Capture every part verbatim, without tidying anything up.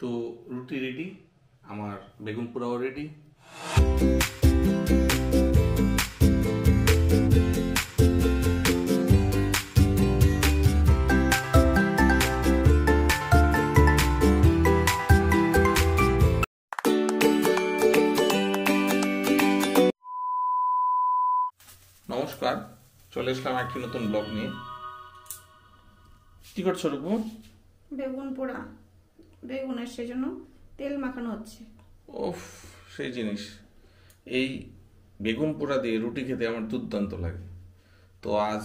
তো রুটি রেডি, আমার বেগুন পোড়াও রেডি। নমস্কার, চলে আসলাম একটি নতুন ব্লগ নিয়ে। কি করছো রূপু? বেগুন পোড়া, বেগুনের সেজন্য তেল মাখানো হচ্ছে। ওফ, সেই জিনিস। এই বেগুন পোড়া দিয়ে রুটি খেতে আমার দুর্দান্ত লাগে। তো আজ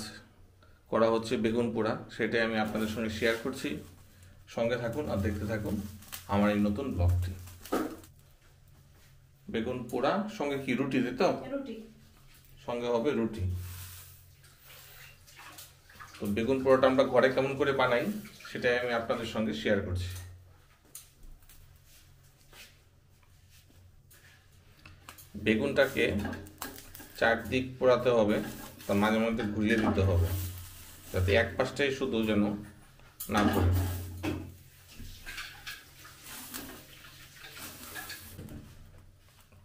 করা হচ্ছে বেগুন পোড়া, সেটাই আমি আপনাদের সঙ্গে শেয়ার করছি। সঙ্গে থাকুন আর দেখতে থাকুন আমার এই নতুন ব্লগটি। বেগুন পোড়া সঙ্গে কি রুটি দিত? রুটি সঙ্গে হবে রুটি। তো বেগুন পোড়াটা আমরা ঘরে কেমন করে বানাই সেটাই আমি আপনাদের সঙ্গে শেয়ার করছি। বেগুনটাকে চারদিক পোড়াতে হবে, তার মাঝে মধ্যে ঘুরিয়ে দিতে হবে যাতে এক পাশটাই শুধু যেন না পড়ে।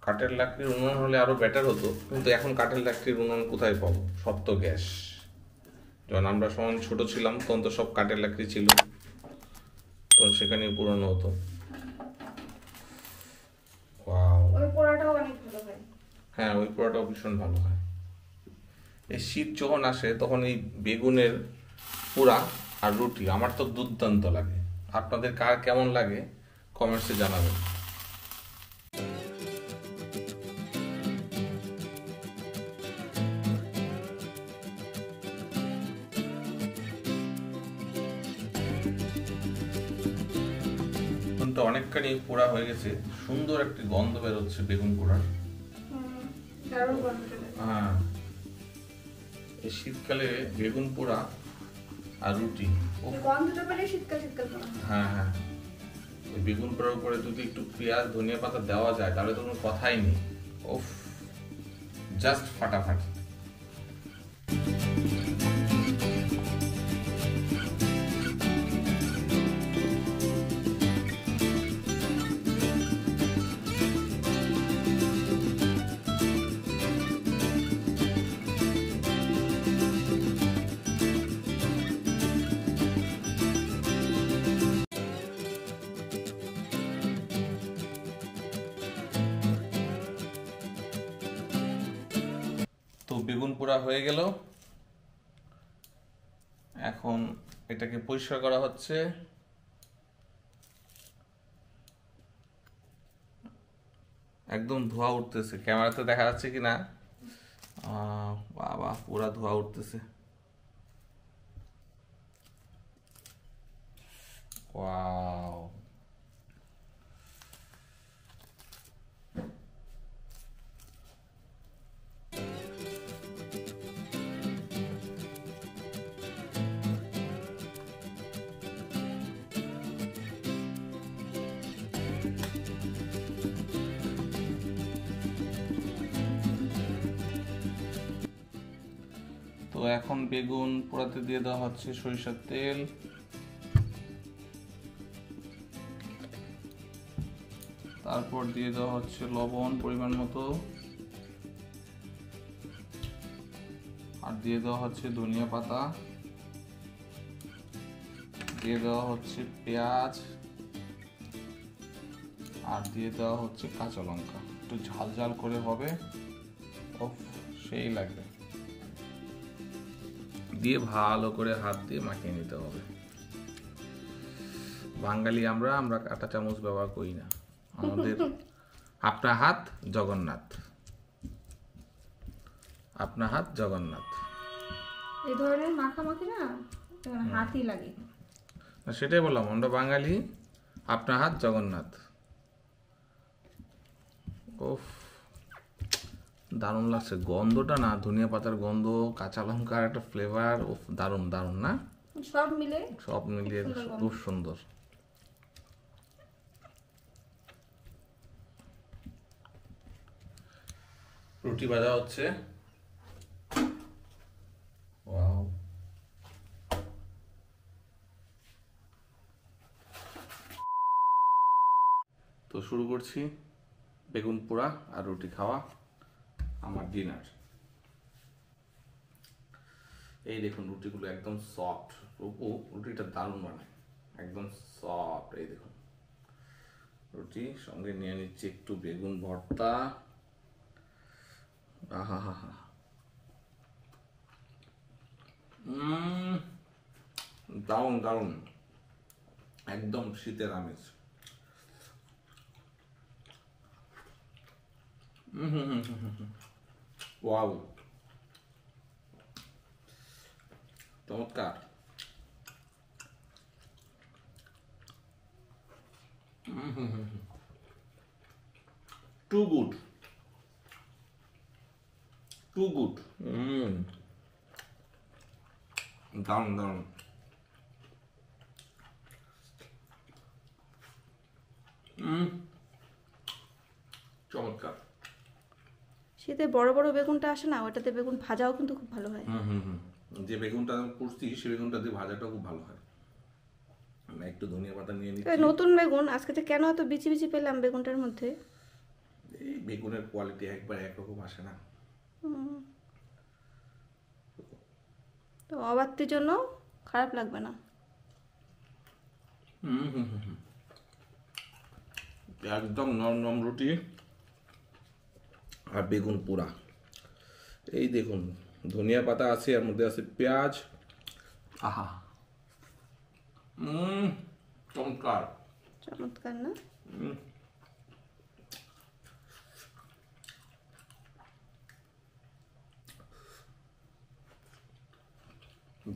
কাঠের লাকড়ির উনুন হলে আরো বেটার হতো, কিন্তু এখন কাঠের লাকড়ির উনুন কোথায় পাবো? সব তো গ্যাস। যখন আমরা সময় ছোট ছিলাম তখন তো সব কাঠের লাকড়ি ছিল, তখন সেখানে পুরানো হতো। হ্যাঁ, ওই পোড়াটাও ভীষণ ভালো হয়। এই শীত যখন আসে তখন এই বেগুনের পোড়া আর রুটি আমার তো দুর্দান্ত লাগে। আপনাদের কার কেমন লাগে কমেন্টসে জানাবেন। অনেকখানি পোড়া হয়ে গেছে, সুন্দর একটি গন্ধ বের হচ্ছে বেগুন পোড়ার। হ্যাঁ, এই শীতকালে বেগুন পোড়া আর রুটি, হ্যাঁ হ্যাঁ, ওই বেগুন পোড়ার উপরে যদি একটু পেঁয়াজ ধনিয়া পাতা দেওয়া যায় তাহলে তো কোনো কথাই নেই। ওফ, জাস্ট ফাটাফাটি। বেগুন পোড়া হয়ে গেল, এখন এটাকে পরিষ্কার করা হচ্ছে। একদম ধোয়া উঠতেছে, ক্যামেরাতে দেখা যাচ্ছে কিনা, বাবা পুরা ধোয়া উঠতেছে। ওয়াও, তো এখন বেগুন পোড়াতে দিয়ে দেওয়া হচ্ছে সরিষার তেল। তারপর দিয়ে দেওয়া হচ্ছে লবণ পরিমাণ মতো, আর দিয়ে দেওয়া হচ্ছে ধনিয়া পাতা, দিয়ে দেওয়া হচ্ছে পেঁয়াজ, আর দিয়ে দেওয়া হচ্ছে কাঁচা লঙ্কা। একটু ঝাল ঝাল করে হবে, ওফ সেই লাগবে। দিয়ে ভালো করে হাত দিয়ে মাখিয়ে নিতে হবে। বাঙালি আমরা আমরা কাঁটা চামচ ব্যবহার করি না, আমাদের আপনার হাত জগন্নাথ, আপনার হাত জগন্নাথ, এই ধরনের মাখামাখি না হাতই লাগে না। সেটাই বললাম, আমরা বাঙালি, আপনার হাত জগন্নাথ। ওফ, দারুণ লাগছে গন্ধটা না, ধনিয়া পাতার গন্ধ, কাঁচা লঙ্কার একটা ফ্লেভার, ও দারুণ দারুণ না, সব মিলে সব মিলিয়ে খুব সুন্দর। রুটি ভাজা হচ্ছে। ওয়াও, তো শুরু করছি বেগুন পোড়া আর রুটি খাওয়া আমার ডিনার। এই দেখুন রুটিগুলো একদম সফট, রূপু রুটিটা দারুণ বানায়, একদম সফট। এই দেখুন রুটি সঙ্গে নিয়ে নিচ্ছি একটু বেগুন ভর্তা। আহা হা হা, দারুণ দারুণ, একদম শীতের আমেজ। হুম হুম হুম হুম ওয়াও, চমৎকার। হুম হুম হুম হুম টু গুড টু গুড হুম দারুণ দারুণ। হুম চমৎকার। শীতে বড় বড় বেগুনটা আসে না, ওটাতে বেগুন ভাজাও কিন্তু খুব ভালো হয়। হুম হুম হুম যে বেগুনটা পুষছি সেই বেগুনটা দিয়ে ভাজাটাও খুব ভালো হয়। আমি একটু ধনিয়া পাতা নিয়ে নিচ্ছি, নতুন বেগুন। আজকে যে কেন এত বিচি বিচি পেলাম বেগুনটার মধ্যে, এই বেগুনের কোয়ালিটি একবার একরকম আসে না তো অবাত্যের জন্য খারাপ লাগবে না। হুম হুম হুম একদম নরম নরম রুটি আর বেগুন পোড়া। এই দেখুন ধনিয়া পাতা আছে, এর মধ্যে আছে পেঁয়াজ। আহা হুম চমৎকার চমৎকার না। হুম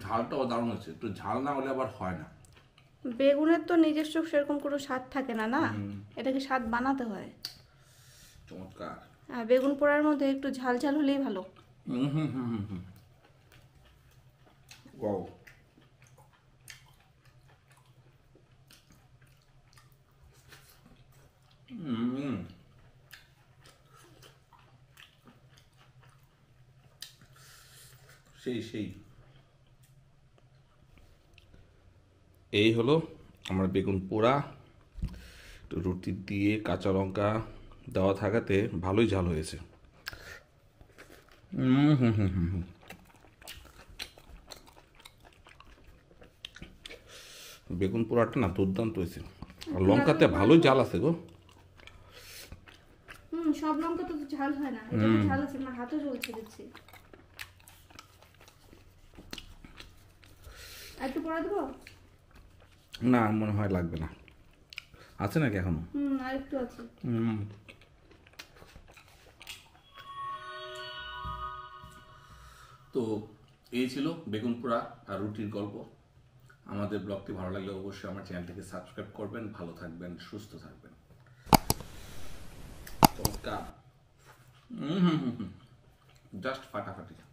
ঝালটাও দারুণ আছে, একটু ঝাল না হলে আবার হয় না। বেগুনের তো নিজস্ব সেরকম কোনো স্বাদ থাকে না, না এটাকে স্বাদ বানাতে হয়। চমৎকার। আর বেগুন পোড়ার মধ্যে একটু ঝাল ঝাল হলেই ভালো। হুম হুম হুম হুম ওয়াও, হুম সেই সেই। এই হলো আমার বেগুন পোড়া, রুটি দিয়ে কাঁচা লঙ্কা দেওয়া থাকাতে ভালোই ঝাল হয়েছে। হুম হুম হুম হুম বেগুন পোড়াটা না দুর্দান্ত হয়েছে, লঙ্কাতে ভালোই ঝাল আছে গো। হুম সব লঙ্কা তো ঝাল হয় না, এটা ঝাল আছে, আমার হাতও জ্বলছে দেখছি। একটু পোড়া দেবো না, মনে হয় লাগবে না। আছে নাকি এখনো? হুম আর একটু আছে। হুম তো এই ছিল বেগুন পোড়া আর রুটির গল্প। আমাদের ব্লগটি ভালো লাগলে অবশ্যই আমার চ্যানেলটিকে সাবস্ক্রাইব করবেন। ভালো থাকবেন, সুস্থ থাকবেন। জাস্ট ফাটাফাটি।